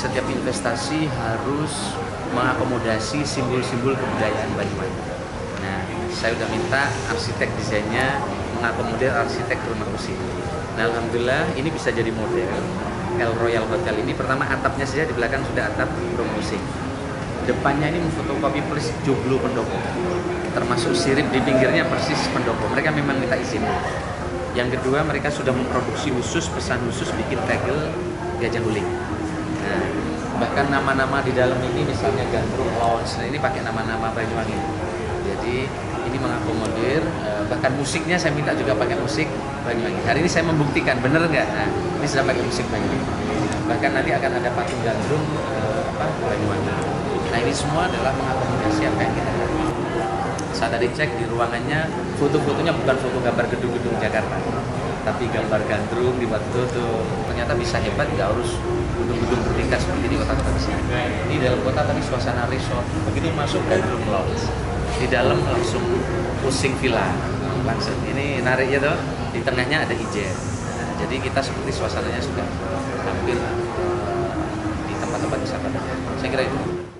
setiap investasi harus mengakomodasi simbol-simbol kebudayaan Banyuwangi. Nah, saya sudah minta arsitek desainnya mengakomodir arsitek rumah usik. Nah, alhamdulillah ini bisa jadi model. El Royale Hotel ini pertama atapnya saja di belakang sudah atap rumah usik. Depannya ini fotokopi persis joglo pendopo. Termasuk sirip di pinggirnya persis pendopo. Mereka memang minta izin. Yang kedua, mereka sudah memproduksi khusus, pesan khusus bikin tegel gajah uling. Nah, bahkan nama-nama di dalam ini misalnya Gandrung Lounge, nah, ini pakai nama-nama Banyuwangi. Jadi ini mengakomodir, bahkan musiknya saya minta juga pakai musik Banyuwangi. Hari ini saya membuktikan, bener nggak? Nah, ini sudah pakai musik Banyuwangi. Bahkan nanti akan ada patung Gandrung Banyuwangi. Nah, ini semua adalah mengakomodasi apa yang kita lakukan. Saya tadi cek di ruangannya, foto-fotonya bukan foto gambar gedung-gedung Jakarta, tapi gambar Gandrung dibuat foto. Ternyata bisa hebat, nggak harus gedung-gedung bertingkat seperti di kota-kota besar. Di dalam kota tadi suasana resort, begitu masuk Gandrung Lounge, di dalam langsung pusing villa. Langsung ini nariknya tuh, di tengahnya ada Ijen. Nah, jadi kita seperti suasananya sudah hampir di tempat-tempat wisata. Saya kira itu.